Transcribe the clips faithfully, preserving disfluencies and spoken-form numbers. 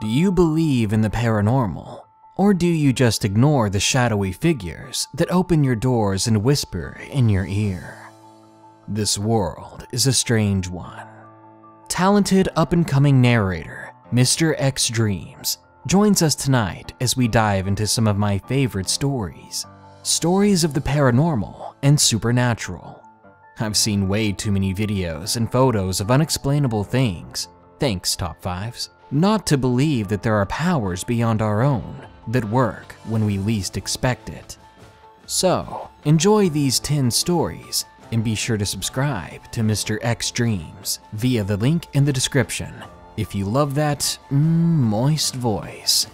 Do you believe in the paranormal? Or do you just ignore the shadowy figures that open your doors and whisper in your ear? This world is a strange one. Talented up-and-coming narrator, Mister X Dreams, joins us tonight as we dive into some of my favorite stories. Stories of the paranormal and supernatural. I've seen way too many videos and photos of unexplainable things, thanks Top Fives, not to believe that there are powers beyond our own that work when we least expect it. So, enjoy these ten stories and be sure to subscribe to Mister X Dreams via the link in the description if you love that mm, moist voice.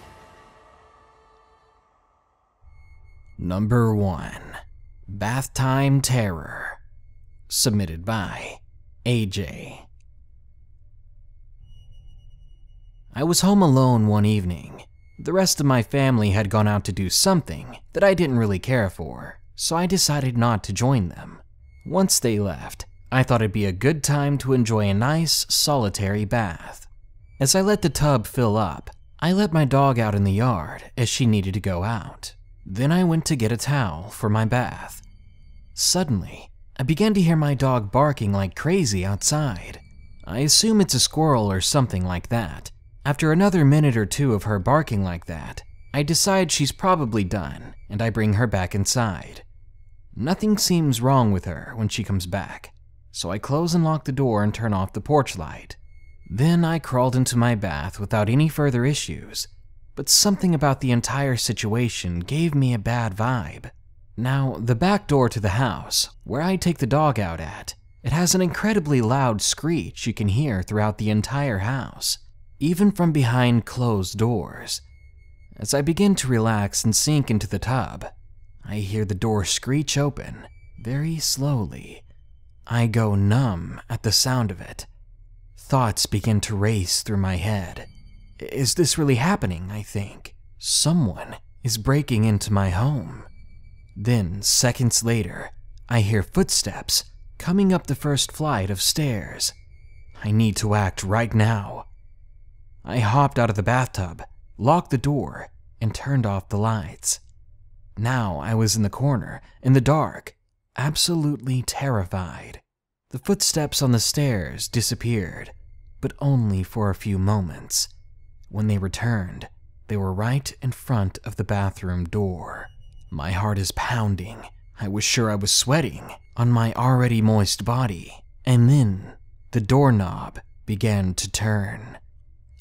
Number one. Bath Time Terror. Submitted by A J. I was home alone one evening. The rest of my family had gone out to do something that I didn't really care for, so I decided not to join them. Once they left, I thought it'd be a good time to enjoy a nice, solitary bath. As I let the tub fill up, I let my dog out in the yard as she needed to go out. Then I went to get a towel for my bath. Suddenly, I began to hear my dog barking like crazy outside. I assume it's a squirrel or something like that. After another minute or two of her barking like that, I decide she's probably done, and I bring her back inside. Nothing seems wrong with her when she comes back, so I close and lock the door and turn off the porch light. Then I crawled into my bath without any further issues, but something about the entire situation gave me a bad vibe. Now, the back door to the house, where I take the dog out at, it has an incredibly loud screech you can hear throughout the entire house, even from behind closed doors. As I begin to relax and sink into the tub, I hear the door screech open, very slowly. I go numb at the sound of it. Thoughts begin to race through my head. Is this really happening, I think? Someone is breaking into my home. Then, seconds later, I hear footsteps coming up the first flight of stairs. I need to act right now. I hopped out of the bathtub, locked the door, and turned off the lights. Now I was in the corner, in the dark, absolutely terrified. The footsteps on the stairs disappeared, but only for a few moments. When they returned, they were right in front of the bathroom door. My heart is pounding. I was sure I was sweating on my already moist body. And then, the doorknob began to turn.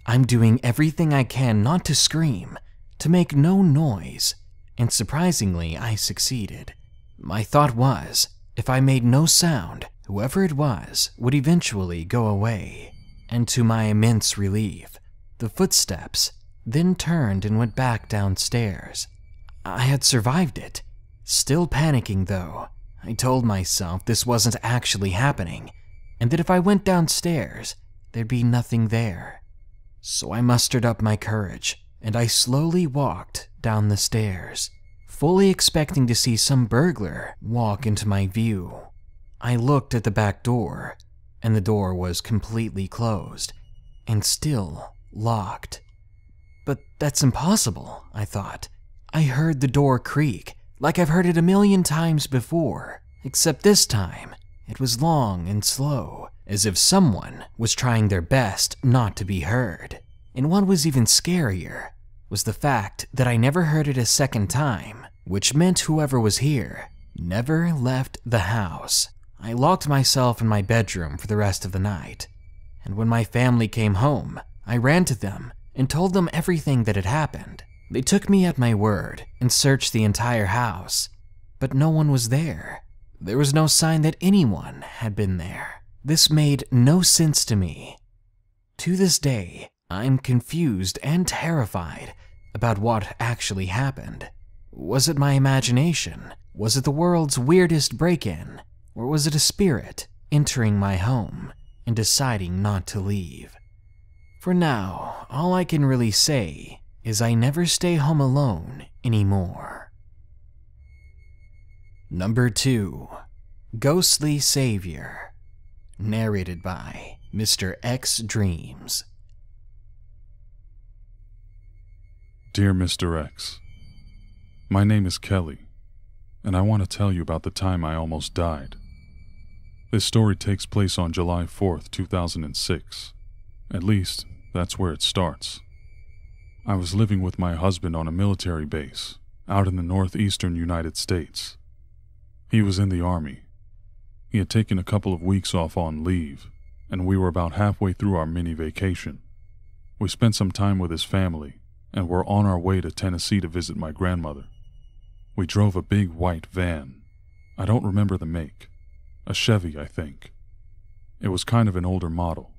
I'm doing everything I can not to scream, to make no noise, and surprisingly, I succeeded. My thought was, if I made no sound, whoever it was would eventually go away. And to my immense relief, the footsteps then turned and went back downstairs. I had survived it. Still panicking though, I told myself this wasn't actually happening, and that if I went downstairs, there'd be nothing there. So I mustered up my courage, and I slowly walked down the stairs, fully expecting to see some burglar walk into my view. I looked at the back door, and the door was completely closed, and still locked. But that's impossible, I thought. I heard the door creak, like I've heard it a million times before, except this time, it was long and slow, as if someone was trying their best not to be heard. And what was even scarier was the fact that I never heard it a second time, which meant whoever was here never left the house. I locked myself in my bedroom for the rest of the night, and when my family came home, I ran to them and told them everything that had happened. They took me at my word and searched the entire house, but no one was there. There was no sign that anyone had been there. This made no sense to me. To this day, I'm confused and terrified about what actually happened. Was it my imagination? Was it the world's weirdest break-in? Or was it a spirit entering my home and deciding not to leave? For now, all I can really say is I never stay home alone anymore. Number two. Ghostly Savior. Narrated by Mister X Dreams. Dear Mister X, my name is Kelly, and I want to tell you about the time I almost died. This story takes place on July fourth, two thousand six. At least, that's where it starts. I was living with my husband on a military base, out in the northeastern United States. He was in the Army. He had taken a couple of weeks off on leave, and we were about halfway through our mini vacation. We spent some time with his family, and were on our way to Tennessee to visit my grandmother. We drove a big white van. I don't remember the make. A Chevy, I think. It was kind of an older model.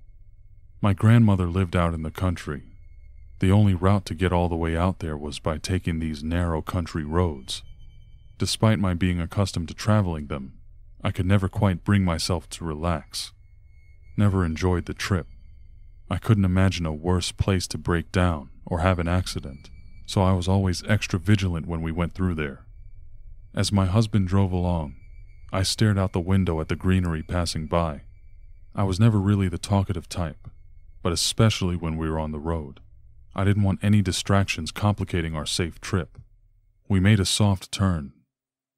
My grandmother lived out in the country. The only route to get all the way out there was by taking these narrow country roads. Despite my being accustomed to traveling them, I could never quite bring myself to relax. Never enjoyed the trip. I couldn't imagine a worse place to break down or have an accident, so I was always extra vigilant when we went through there. As my husband drove along, I stared out the window at the greenery passing by. I was never really the talkative type, but especially when we were on the road. I didn't want any distractions complicating our safe trip. We made a soft turn,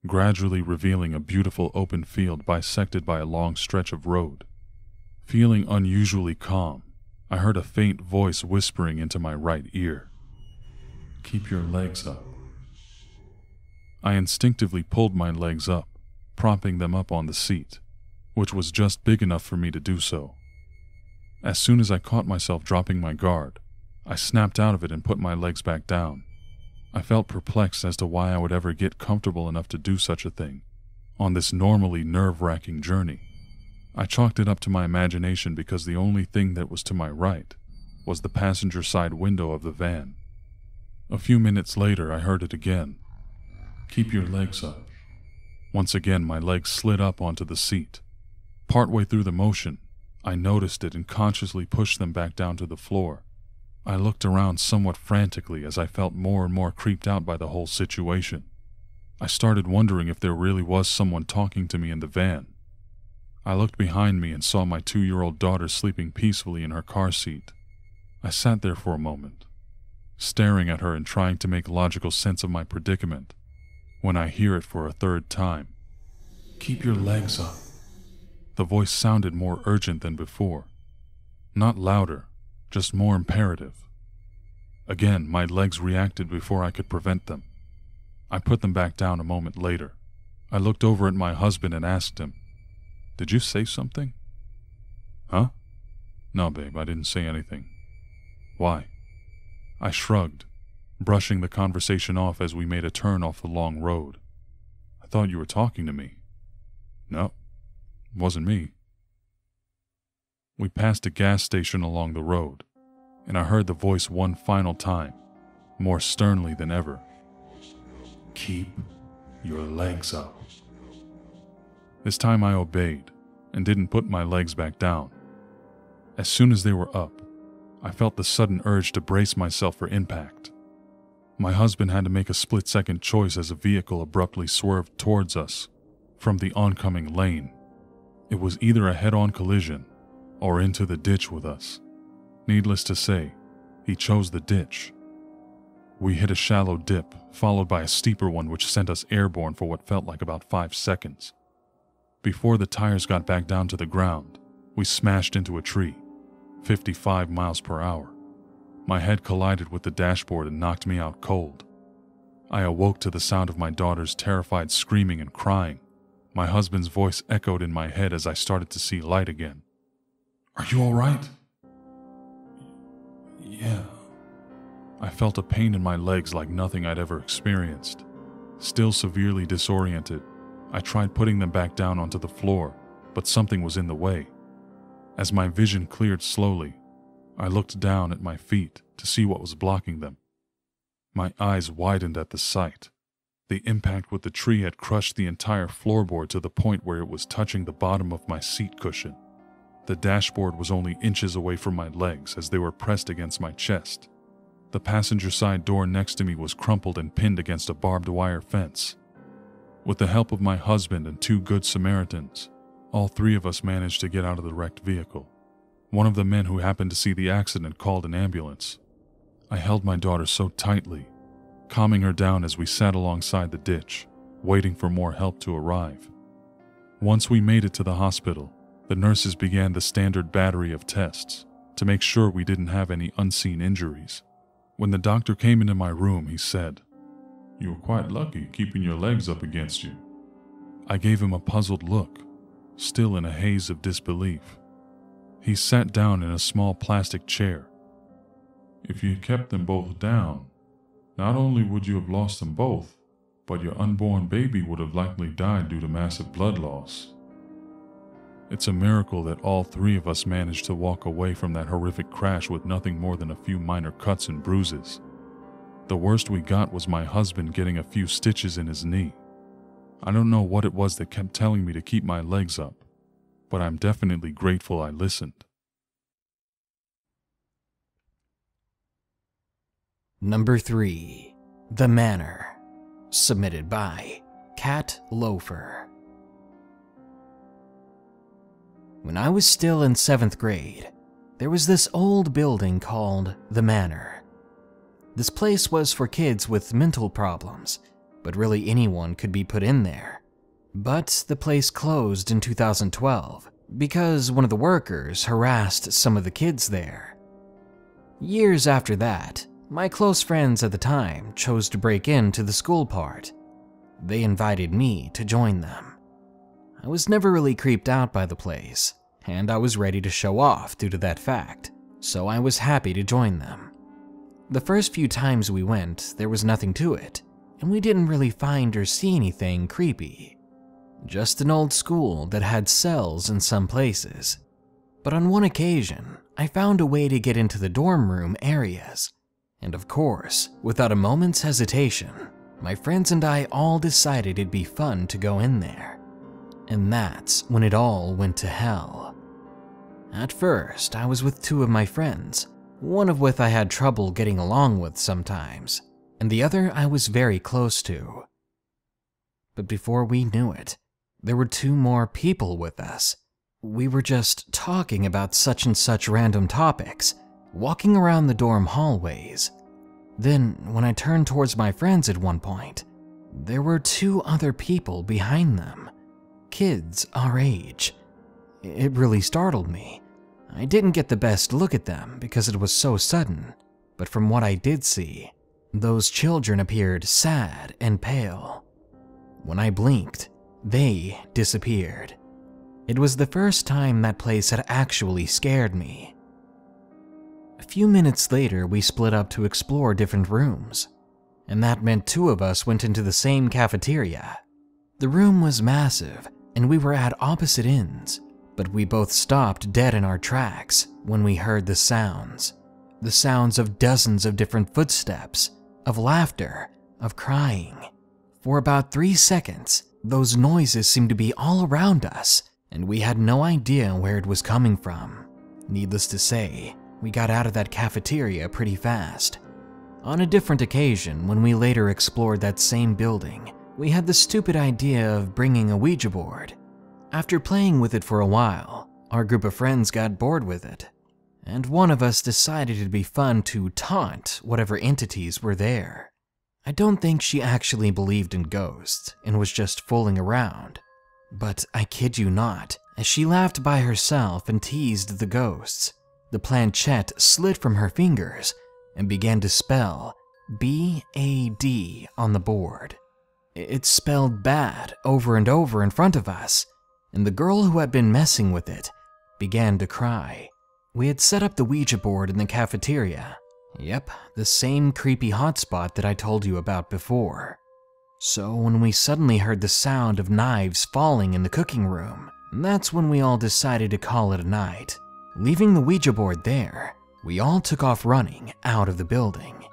gradually revealing a beautiful open field bisected by a long stretch of road. Feeling unusually calm, I heard a faint voice whispering into my right ear. "Keep your legs up." I instinctively pulled my legs up, propping them up on the seat, which was just big enough for me to do so. As soon as I caught myself dropping my guard, I snapped out of it and put my legs back down. I felt perplexed as to why I would ever get comfortable enough to do such a thing on this normally nerve-wracking journey. I chalked it up to my imagination because the only thing that was to my right was the passenger side window of the van. A few minutes later, I heard it again. "Keep your legs up." Once again, my legs slid up onto the seat. Partway through the motion, I noticed it and consciously pushed them back down to the floor. I looked around somewhat frantically as I felt more and more creeped out by the whole situation. I started wondering if there really was someone talking to me in the van. I looked behind me and saw my two-year-old daughter sleeping peacefully in her car seat. I sat there for a moment, staring at her and trying to make logical sense of my predicament, when I hear it for a third time. "Keep your legs up." The voice sounded more urgent than before. Not louder, just more imperative. Again, my legs reacted before I could prevent them. I put them back down a moment later. I looked over at my husband and asked him, "Did you say something?" "Huh? No, babe, I didn't say anything." "Why?" I shrugged, brushing the conversation off as we made a turn off the long road. "I thought you were talking to me." "No, it wasn't me." We passed a gas station along the road, and I heard the voice one final time, more sternly than ever. "Keep your legs up." This time I obeyed, and didn't put my legs back down. As soon as they were up, I felt the sudden urge to brace myself for impact. My husband had to make a split-second choice as a vehicle abruptly swerved towards us from the oncoming lane. It was either a head-on collision or into the ditch with us. Needless to say, he chose the ditch. We hit a shallow dip, followed by a steeper one which sent us airborne for what felt like about five seconds. Before the tires got back down to the ground, we smashed into a tree, fifty-five miles per hour. My head collided with the dashboard and knocked me out cold. I awoke to the sound of my daughter's terrified screaming and crying. My husband's voice echoed in my head as I started to see light again. "Are you all right?" "Yeah." I felt a pain in my legs like nothing I'd ever experienced. Still severely disoriented, I tried putting them back down onto the floor, but something was in the way. As my vision cleared slowly, I looked down at my feet to see what was blocking them. My eyes widened at the sight. The impact with the tree had crushed the entire floorboard to the point where it was touching the bottom of my seat cushion. The dashboard was only inches away from my legs as they were pressed against my chest. The passenger side door next to me was crumpled and pinned against a barbed wire fence. With the help of my husband and two good Samaritans, all three of us managed to get out of the wrecked vehicle. One of the men who happened to see the accident called an ambulance. I held my daughter so tightly, calming her down as we sat alongside the ditch, waiting for more help to arrive. Once we made it to the hospital, the nurses began the standard battery of tests to make sure we didn't have any unseen injuries. When the doctor came into my room, he said, "You were quite lucky keeping your legs up against you." I gave him a puzzled look, still in a haze of disbelief. He sat down in a small plastic chair. "If you had kept them both down, not only would you have lost them both, but your unborn baby would have likely died due to massive blood loss." It's a miracle that all three of us managed to walk away from that horrific crash with nothing more than a few minor cuts and bruises. The worst we got was my husband getting a few stitches in his knee. I don't know what it was that kept telling me to keep my legs up, but I'm definitely grateful I listened. Number three. The Manor. Submitted by Kat Loafer. When I was still in seventh grade, there was this old building called The Manor. This place was for kids with mental problems, but really anyone could be put in there. But the place closed in two thousand twelve because one of the workers harassed some of the kids there. Years after that, my close friends at the time chose to break into the school part. They invited me to join them. I was never really creeped out by the place, and I was ready to show off due to that fact, so I was happy to join them. The first few times we went, there was nothing to it, and we didn't really find or see anything creepy. Just an old school that had cells in some places. But on one occasion, I found a way to get into the dorm room areas. And of course, without a moment's hesitation, my friends and I all decided it'd be fun to go in there. And that's when it all went to hell. At first, I was with two of my friends, one of which I had trouble getting along with sometimes, and the other I was very close to. But before we knew it, there were two more people with us. We were just talking about such and such random topics, walking around the dorm hallways. Then, when I turned towards my friends at one point, there were two other people behind them, kids our age. It really startled me. I didn't get the best look at them because it was so sudden, but from what I did see, those children appeared sad and pale. When I blinked, they disappeared. It was the first time that place had actually scared me. A few minutes later, we split up to explore different rooms, and that meant two of us went into the same cafeteria. The room was massive, and we were at opposite ends, but we both stopped dead in our tracks when we heard the sounds. The sounds of dozens of different footsteps, of laughter, of crying. For about three seconds, those noises seemed to be all around us, and we had no idea where it was coming from. Needless to say, we got out of that cafeteria pretty fast. On a different occasion, when we later explored that same building, we had the stupid idea of bringing a Ouija board. After playing with it for a while, our group of friends got bored with it, and one of us decided it'd be fun to taunt whatever entities were there. I don't think she actually believed in ghosts and was just fooling around, but I kid you not, as she laughed by herself and teased the ghosts, the planchette slid from her fingers and began to spell B A D on the board. It spelled bad over and over in front of us, and the girl who had been messing with it began to cry. We had set up the Ouija board in the cafeteria. Yep, the same creepy hotspot that I told you about before. So when we suddenly heard the sound of knives falling in the cooking room, that's when we all decided to call it a night. Leaving the Ouija board there, we all took off running out of the building.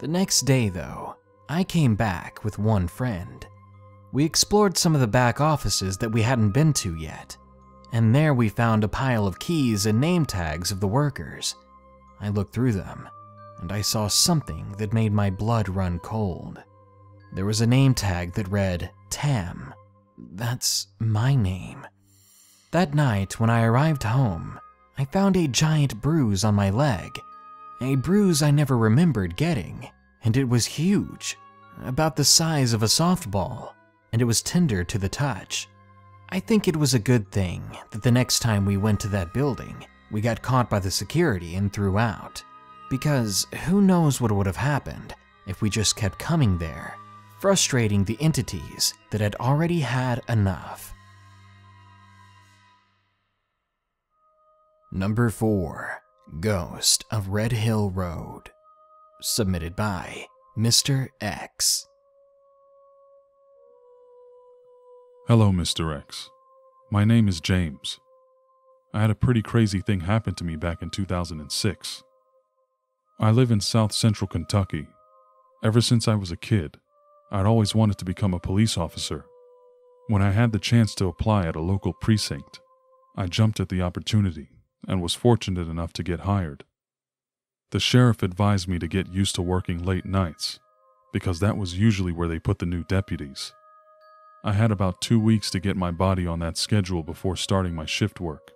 The next day, though, I came back with one friend. We explored some of the back offices that we hadn't been to yet, and there we found a pile of keys and name tags of the workers. I looked through them, and I saw something that made my blood run cold. There was a name tag that read, "Tam." That's my name. That night, when I arrived home, I found a giant bruise on my leg, a bruise I never remembered getting, and it was huge, about the size of a softball, and it was tender to the touch. I think it was a good thing that the next time we went to that building, we got caught by the security and threw out, because who knows what would have happened if we just kept coming there, frustrating the entities that had already had enough. Number four. Ghost of Red Hill Road. Submitted by Mister X. Hello, Mister X. My name is James. I had a pretty crazy thing happen to me back in two thousand six. I live in South Central Kentucky. Ever since I was a kid, I'd always wanted to become a police officer. When I had the chance to apply at a local precinct, I jumped at the opportunity and was fortunate enough to get hired. The sheriff advised me to get used to working late nights, because that was usually where they put the new deputies. I had about two weeks to get my body on that schedule before starting my shift work.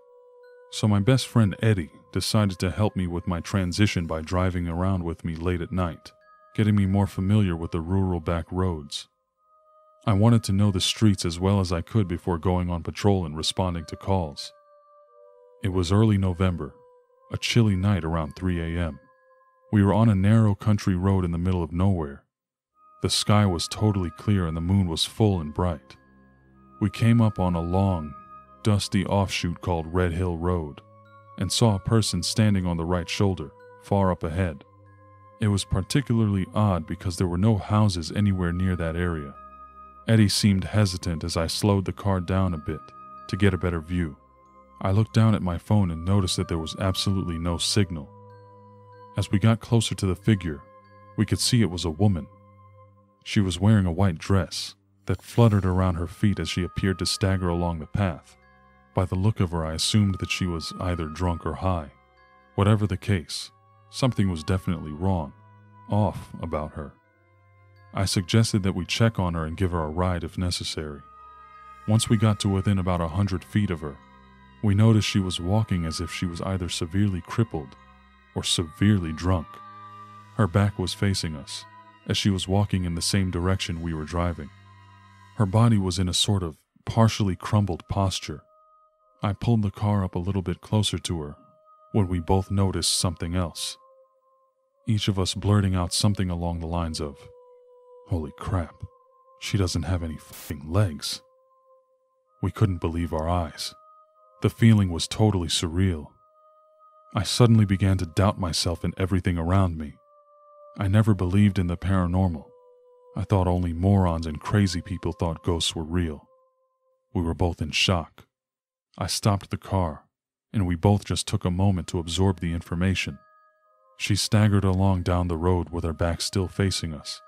So my best friend Eddie decided to help me with my transition by driving around with me late at night, getting me more familiar with the rural back roads. I wanted to know the streets as well as I could before going on patrol and responding to calls. It was early November, a chilly night around three A M We were on a narrow country road in the middle of nowhere. The sky was totally clear and the moon was full and bright. We came up on a long, dusty offshoot called Red Hill Road and saw a person standing on the right shoulder, far up ahead. It was particularly odd because there were no houses anywhere near that area. Eddie seemed hesitant as I slowed the car down a bit to get a better view. I looked down at my phone and noticed that there was absolutely no signal. As we got closer to the figure, we could see it was a woman. She was wearing a white dress that fluttered around her feet as she appeared to stagger along the path. By the look of her, I assumed that she was either drunk or high. Whatever the case, something was definitely wrong, off about her. I suggested that we check on her and give her a ride if necessary. Once we got to within about a hundred feet of her, we noticed she was walking as if she was either severely crippled or severely drunk. Her back was facing us, as she was walking in the same direction we were driving. Her body was in a sort of partially crumbled posture. I pulled the car up a little bit closer to her when we both noticed something else, each of us blurting out something along the lines of, "Holy crap, she doesn't have any fucking legs." We couldn't believe our eyes. The feeling was totally surreal. I suddenly began to doubt myself and everything around me. I never believed in the paranormal. I thought only morons and crazy people thought ghosts were real. We were both in shock. I stopped the car, and we both just took a moment to absorb the information. She staggered along down the road with her back still facing us.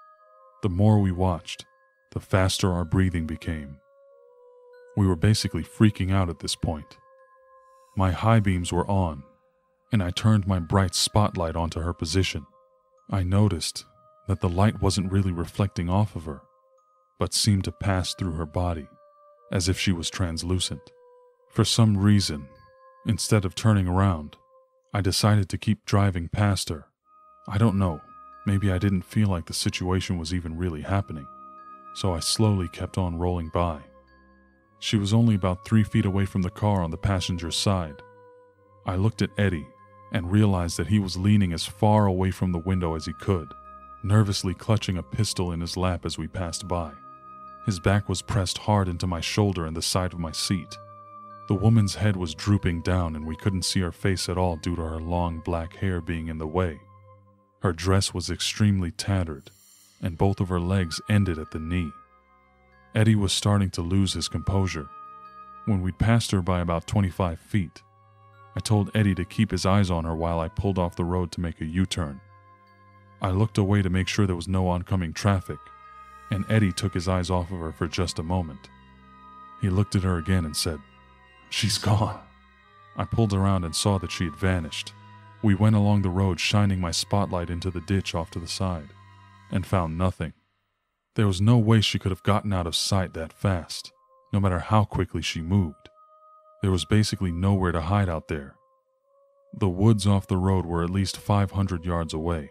The more we watched, the faster our breathing became. We were basically freaking out at this point. My high beams were on, and I turned my bright spotlight onto her position. I noticed that the light wasn't really reflecting off of her, but seemed to pass through her body, as if she was translucent. For some reason, instead of turning around, I decided to keep driving past her. I don't know. Maybe I didn't feel like the situation was even really happening, so I slowly kept on rolling by. She was only about three feet away from the car on the passenger side. I looked at Eddie and realized that he was leaning as far away from the window as he could, nervously clutching a pistol in his lap as we passed by. His back was pressed hard into my shoulder and the side of my seat. The woman's head was drooping down and we couldn't see her face at all due to her long black hair being in the way. Her dress was extremely tattered, and both of her legs ended at the knee. Eddie was starting to lose his composure. When we'd passed her by about twenty-five feet, I told Eddie to keep his eyes on her while I pulled off the road to make a U-turn. I looked away to make sure there was no oncoming traffic, and Eddie took his eyes off of her for just a moment. He looked at her again and said, "She's gone." I pulled around and saw that she had vanished. We went along the road, shining my spotlight into the ditch off to the side, and found nothing. There was no way she could have gotten out of sight that fast, no matter how quickly she moved. There was basically nowhere to hide out there. The woods off the road were at least five hundred yards away.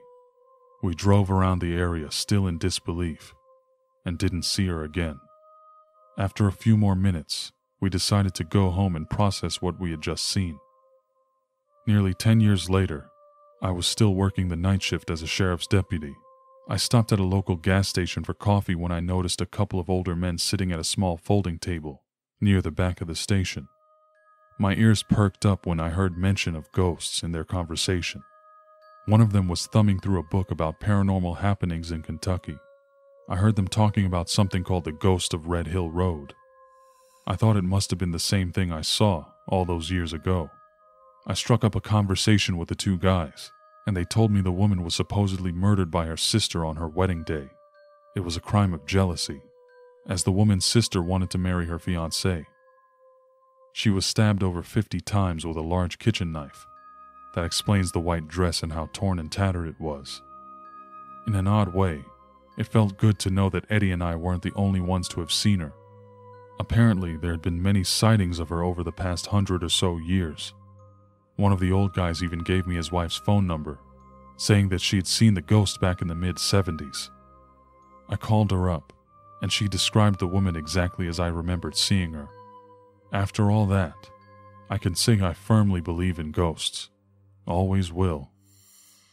We drove around the area still in disbelief, and didn't see her again. After a few more minutes, we decided to go home and process what we had just seen. Nearly ten years later, I was still working the night shift as a sheriff's deputy. I stopped at a local gas station for coffee when I noticed a couple of older men sitting at a small folding table near the back of the station. My ears perked up when I heard mention of ghosts in their conversation. One of them was thumbing through a book about paranormal happenings in Kentucky. I heard them talking about something called the Ghost of Red Hill Road. I thought it must have been the same thing I saw all those years ago. I struck up a conversation with the two guys, and they told me the woman was supposedly murdered by her sister on her wedding day. It was a crime of jealousy, as the woman's sister wanted to marry her fiancé. She was stabbed over fifty times with a large kitchen knife. That explains the white dress and how torn and tattered it was. In an odd way, it felt good to know that Eddie and I weren't the only ones to have seen her. Apparently, there had been many sightings of her over the past hundred or so years. One of the old guys even gave me his wife's phone number, saying that she had seen the ghost back in the mid seventies. I called her up, and she described the woman exactly as I remembered seeing her. After all that, I can say I firmly believe in ghosts. Always will.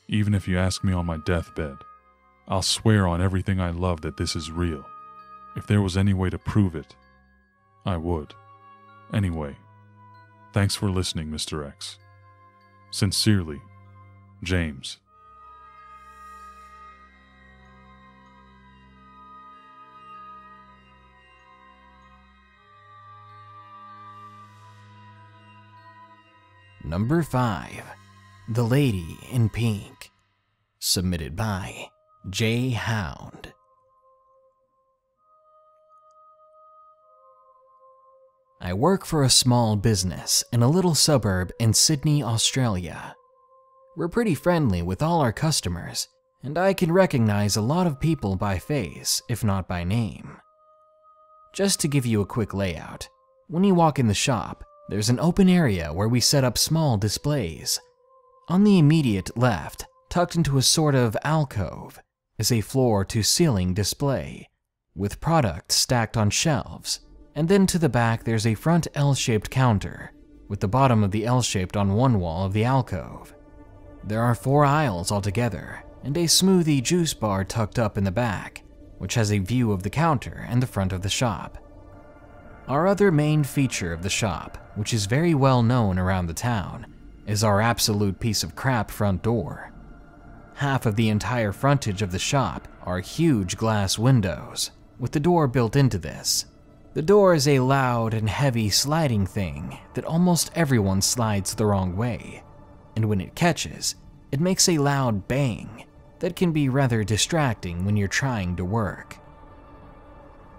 Even if you ask me on my deathbed, I'll swear on everything I love that this is real. If there was any way to prove it, I would. Anyway, thanks for listening, Mister X. Sincerely, James. Number five. The Lady in Pink. Submitted by Jay Hound. I work for a small business in a little suburb in Sydney, Australia. We're pretty friendly with all our customers, and I can recognize a lot of people by face, if not by name. Just to give you a quick layout, when you walk in the shop, there's an open area where we set up small displays. On the immediate left, tucked into a sort of alcove, is a floor-to-ceiling display, with products stacked on shelves. And then to the back there's a front L-shaped counter, with the bottom of the L-shaped on one wall of the alcove. There are four aisles altogether, and a smoothie juice bar tucked up in the back, which has a view of the counter and the front of the shop. Our other main feature of the shop, which is very well known around the town, is our absolute piece of crap front door. Half of the entire frontage of the shop are huge glass windows, with the door built into this. The door is a loud and heavy sliding thing that almost everyone slides the wrong way, and when it catches, it makes a loud bang that can be rather distracting when you're trying to work.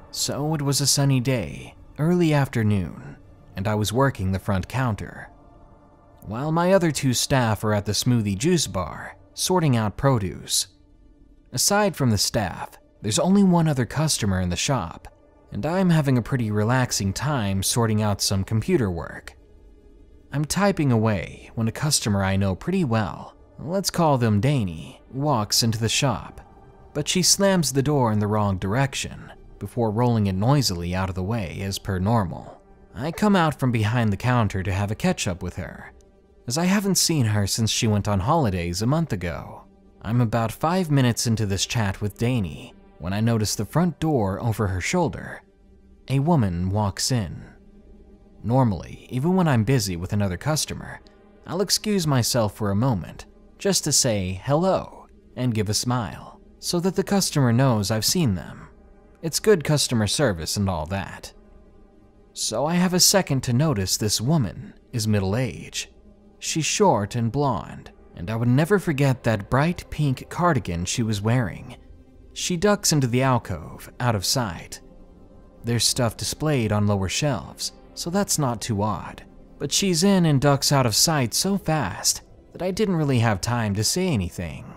So it was a sunny day, early afternoon, and I was working the front counter, while my other two staff are at the smoothie juice bar, sorting out produce. Aside from the staff, there's only one other customer in the shop, and I'm having a pretty relaxing time sorting out some computer work. I'm typing away when a customer I know pretty well, let's call them Dany, walks into the shop, but she slams the door in the wrong direction before rolling it noisily out of the way as per normal. I come out from behind the counter to have a catch-up with her, as I haven't seen her since she went on holidays a month ago. I'm about five minutes into this chat with Dany when I notice the front door over her shoulder. A woman walks in. Normally, even when I'm busy with another customer, I'll excuse myself for a moment just to say hello and give a smile so that the customer knows I've seen them. It's good customer service and all that. So I have a second to notice this woman is middle-aged. She's short and blonde, and I would never forget that bright pink cardigan she was wearing. She ducks into the alcove, out of sight. There's stuff displayed on lower shelves, so that's not too odd. But she's in and ducks out of sight so fast that I didn't really have time to say anything.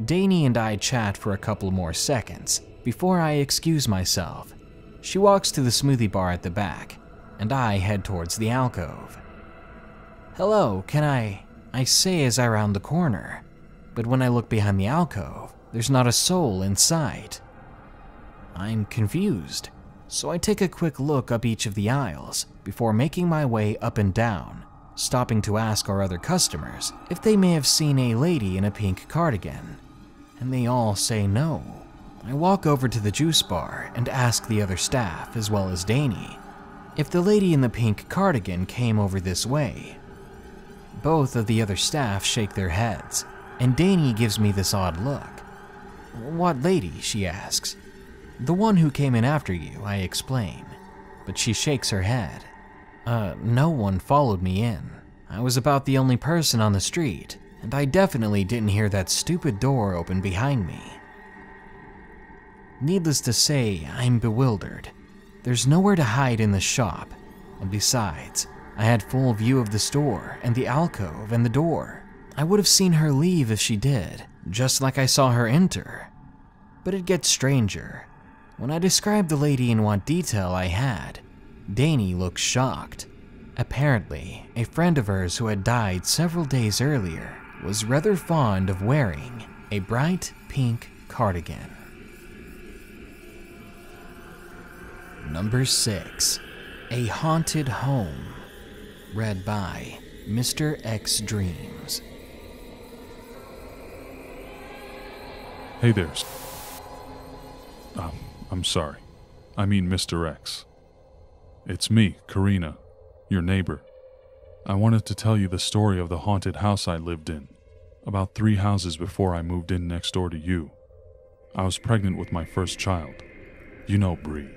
Dany and I chat for a couple more seconds before I excuse myself. She walks to the smoothie bar at the back, and I head towards the alcove. Hello, can I... I say as I round the corner. But when I look behind the alcove, there's not a soul in sight. I'm confused, so I take a quick look up each of the aisles before making my way up and down, stopping to ask our other customers if they may have seen a lady in a pink cardigan, and they all say no. I walk over to the juice bar and ask the other staff, as well as Dany, if the lady in the pink cardigan came over this way. Both of the other staff shake their heads, and Dany gives me this odd look. "What lady?" she asks. "The one who came in after you," I explain, but she shakes her head. Uh, no one followed me in. I was about the only person on the street, and I definitely didn't hear that stupid door open behind me. Needless to say, I'm bewildered. There's nowhere to hide in the shop, and besides, I had full view of the store and the alcove and the door. I would have seen her leave if she did, just like I saw her enter. But it gets stranger. When I describe the lady in what detail I had, Dany looks shocked. Apparently, a friend of hers who had died several days earlier was rather fond of wearing a bright pink cardigan. Number six, A Haunted Home, read by Mister X Dreams. Hey there. Um, I'm sorry. I mean Mister X. It's me, Karina, your neighbor. I wanted to tell you the story of the haunted house I lived in, about three houses before I moved in next door to you. I was pregnant with my first child. You know Bree.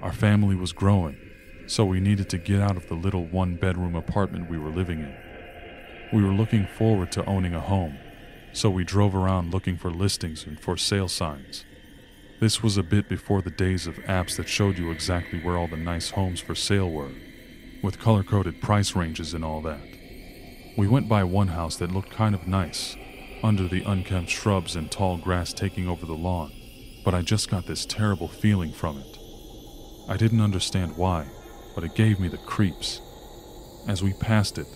Our family was growing, so we needed to get out of the little one-bedroom apartment we were living in. We were looking forward to owning a home, so we drove around looking for listings and for sale signs. This was a bit before the days of apps that showed you exactly where all the nice homes for sale were, with color-coded price ranges and all that. We went by one house that looked kind of nice, under the unkempt shrubs and tall grass taking over the lawn, but I just got this terrible feeling from it. I didn't understand why, but it gave me the creeps. As we passed it,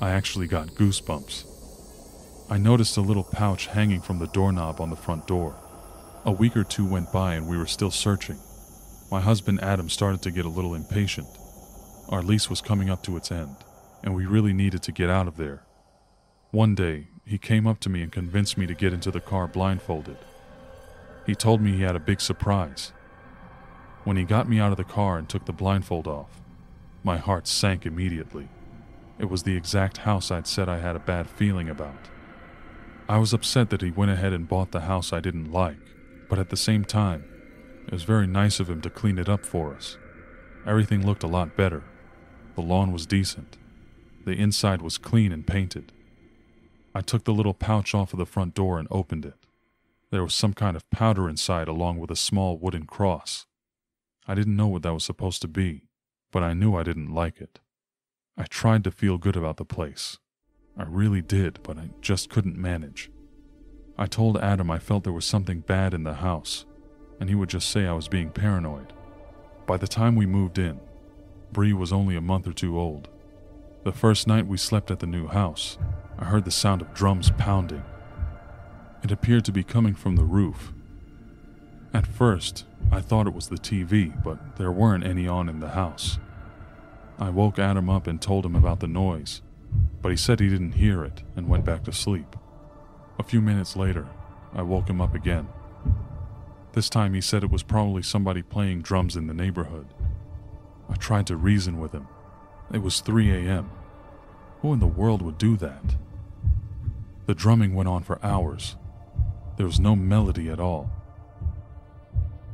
I actually got goosebumps. I noticed a little pouch hanging from the doorknob on the front door. A week or two went by and we were still searching. My husband Adam started to get a little impatient. Our lease was coming up to its end, and we really needed to get out of there. One day, he came up to me and convinced me to get into the car blindfolded. He told me he had a big surprise. When he got me out of the car and took the blindfold off, my heart sank immediately. It was the exact house I'd said I had a bad feeling about. I was upset that he went ahead and bought the house I didn't like, but at the same time, it was very nice of him to clean it up for us. Everything looked a lot better. The lawn was decent. The inside was clean and painted. I took the little pouch off of the front door and opened it. There was some kind of powder inside along with a small wooden cross. I didn't know what that was supposed to be, but I knew I didn't like it. I tried to feel good about the place. I really did, but I just couldn't manage. I told Adam I felt there was something bad in the house, and he would just say I was being paranoid. By the time we moved in, Bree was only a month or two old. The first night we slept at the new house, I heard the sound of drums pounding. It appeared to be coming from the roof. At first, I thought it was the T V, but there weren't any on in the house. I woke Adam up and told him about the noise, but he said he didn't hear it and went back to sleep. A few minutes later, I woke him up again. This time he said it was probably somebody playing drums in the neighborhood. I tried to reason with him. It was three A M Who in the world would do that? The drumming went on for hours. There was no melody at all.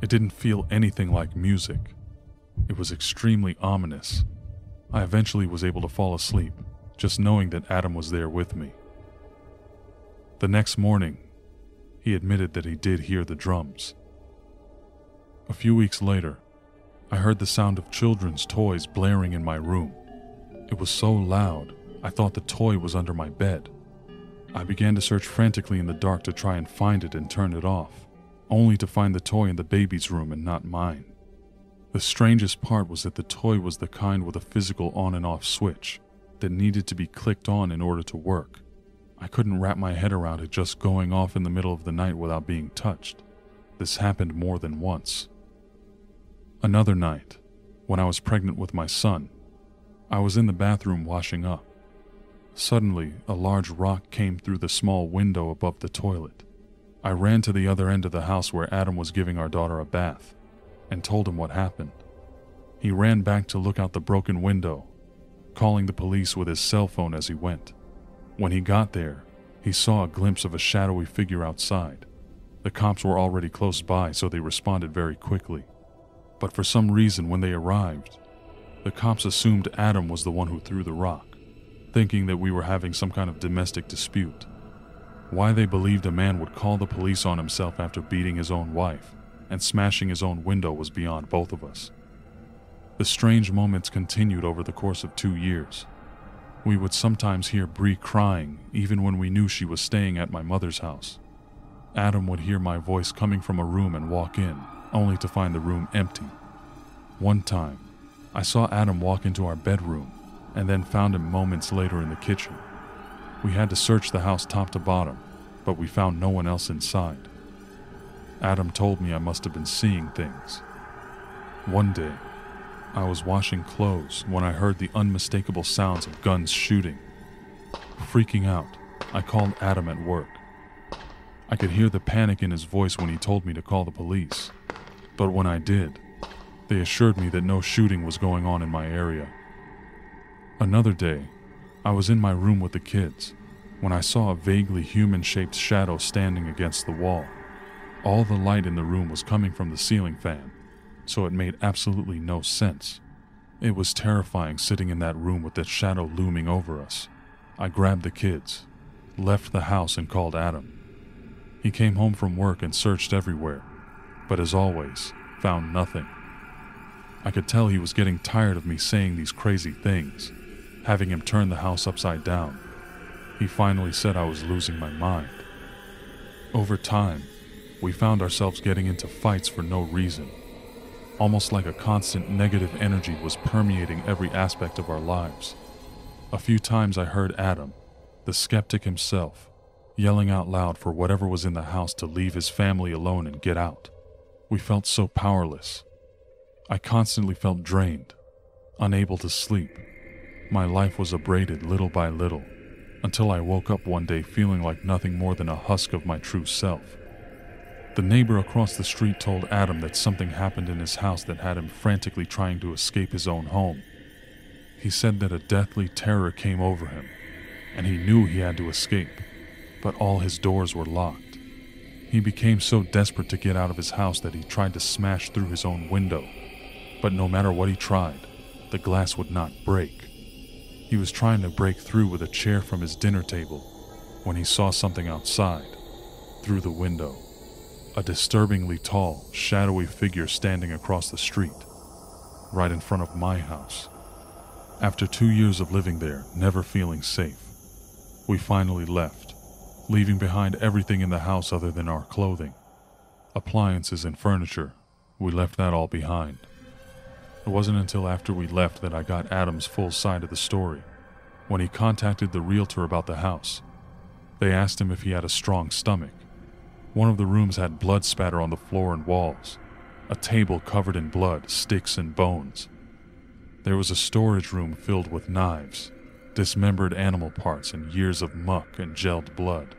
It didn't feel anything like music. It was extremely ominous. I eventually was able to fall asleep, just knowing that Adam was there with me. The next morning, he admitted that he did hear the drums. A few weeks later, I heard the sound of children's toys blaring in my room. It was so loud, I thought the toy was under my bed. I began to search frantically in the dark to try and find it and turn it off, only to find the toy in the baby's room and not mine. The strangest part was that the toy was the kind with a physical on and off switch, that needed to be clicked on in order to work. I couldn't wrap my head around it just going off in the middle of the night without being touched. This happened more than once. Another night, when I was pregnant with my son, I was in the bathroom washing up. Suddenly, a large rock came through the small window above the toilet. I ran to the other end of the house where Adam was giving our daughter a bath, and told him what happened. He ran back to look out the broken window, calling the police with his cell phone as he went. When he got there, he saw a glimpse of a shadowy figure outside. The cops were already close by, so they responded very quickly. But for some reason, when they arrived, the cops assumed Adam was the one who threw the rock, thinking that we were having some kind of domestic dispute. Why they believed a man would call the police on himself after beating his own wife and smashing his own window was beyond both of us. The strange moments continued over the course of two years. We would sometimes hear Bree crying, even when we knew she was staying at my mother's house. Adam would hear my voice coming from a room and walk in, only to find the room empty. One time, I saw Adam walk into our bedroom, and then found him moments later in the kitchen. We had to search the house top to bottom, but we found no one else inside. Adam told me I must have been seeing things. One day, I was washing clothes when I heard the unmistakable sounds of guns shooting. Freaking out, I called Adam at work. I could hear the panic in his voice when he told me to call the police, but when I did, they assured me that no shooting was going on in my area. Another day, I was in my room with the kids when I saw a vaguely human-shaped shadow standing against the wall. All the light in the room was coming from the ceiling fan, so it made absolutely no sense. It was terrifying sitting in that room with that shadow looming over us. I grabbed the kids, left the house, and called Adam. He came home from work and searched everywhere, but as always, found nothing. I could tell he was getting tired of me saying these crazy things, having him turn the house upside down. He finally said I was losing my mind. Over time, we found ourselves getting into fights for no reason. Almost like a constant negative energy was permeating every aspect of our lives. A few times I heard Adam, the skeptic himself, yelling out loud for whatever was in the house to leave his family alone and get out. We felt so powerless. I constantly felt drained, unable to sleep. My life was abraded little by little, until I woke up one day feeling like nothing more than a husk of my true self. The neighbor across the street told Adam that something happened in his house that had him frantically trying to escape his own home. He said that a deathly terror came over him, and he knew he had to escape, but all his doors were locked. He became so desperate to get out of his house that he tried to smash through his own window, but no matter what he tried, the glass would not break. He was trying to break through with a chair from his dinner table when he saw something outside, through the window. A disturbingly tall, shadowy figure standing across the street, right in front of my house. After two years of living there, never feeling safe, we finally left, leaving behind everything in the house other than our clothing. Appliances and furniture, we left that all behind. It wasn't until after we left that I got Adam's full side of the story, when he contacted the realtor about the house. They asked him if he had a strong stomach. One of the rooms had blood spatter on the floor and walls, a table covered in blood, sticks, and bones. There was a storage room filled with knives, dismembered animal parts, and years of muck and gelled blood.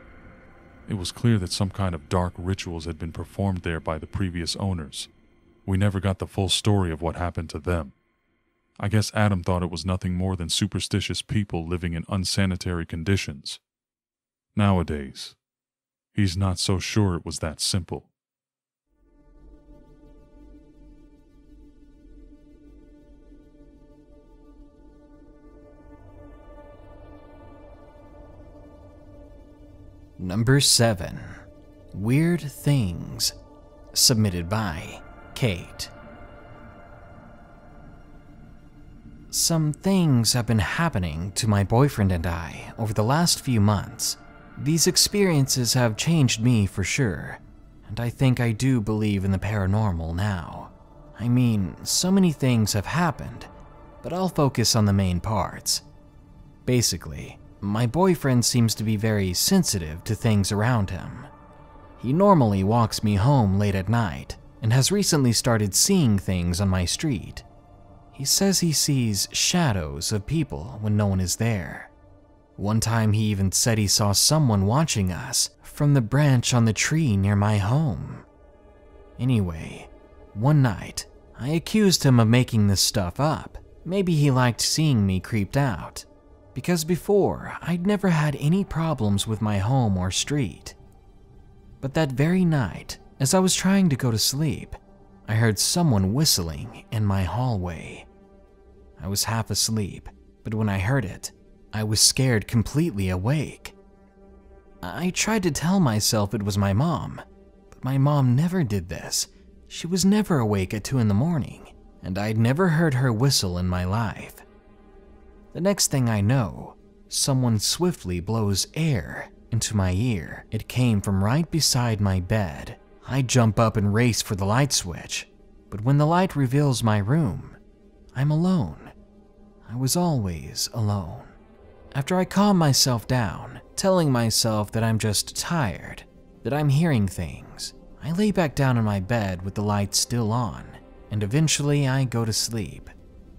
It was clear that some kind of dark rituals had been performed there by the previous owners. We never got the full story of what happened to them. I guess Adam thought it was nothing more than superstitious people living in unsanitary conditions. Nowadays, he's not so sure it was that simple. Number seven. Weird Things. Submitted by Kate. Some things have been happening to my boyfriend and I over the last few months. These experiences have changed me for sure, and I think I do believe in the paranormal now. I mean, so many things have happened, but I'll focus on the main parts. Basically, my boyfriend seems to be very sensitive to things around him. He normally walks me home late at night and has recently started seeing things on my street. He says he sees shadows of people when no one is there. One time he even said he saw someone watching us from the branch on the tree near my home. Anyway, one night, I accused him of making this stuff up. Maybe he liked seeing me creeped out, because before, I'd never had any problems with my home or street. But that very night, as I was trying to go to sleep, I heard someone whistling in my hallway. I was half asleep, but when I heard it, I was scared completely awake. I tried to tell myself it was my mom, but my mom never did this. She was never awake at two in the morning, and I'd never heard her whistle in my life. The next thing I know, someone swiftly blows air into my ear. It came from right beside my bed. I jump up and race for the light switch, but when the light reveals my room, I'm alone. I was always alone. After I calm myself down, telling myself that I'm just tired, that I'm hearing things, I lay back down in my bed with the light still on, and eventually I go to sleep.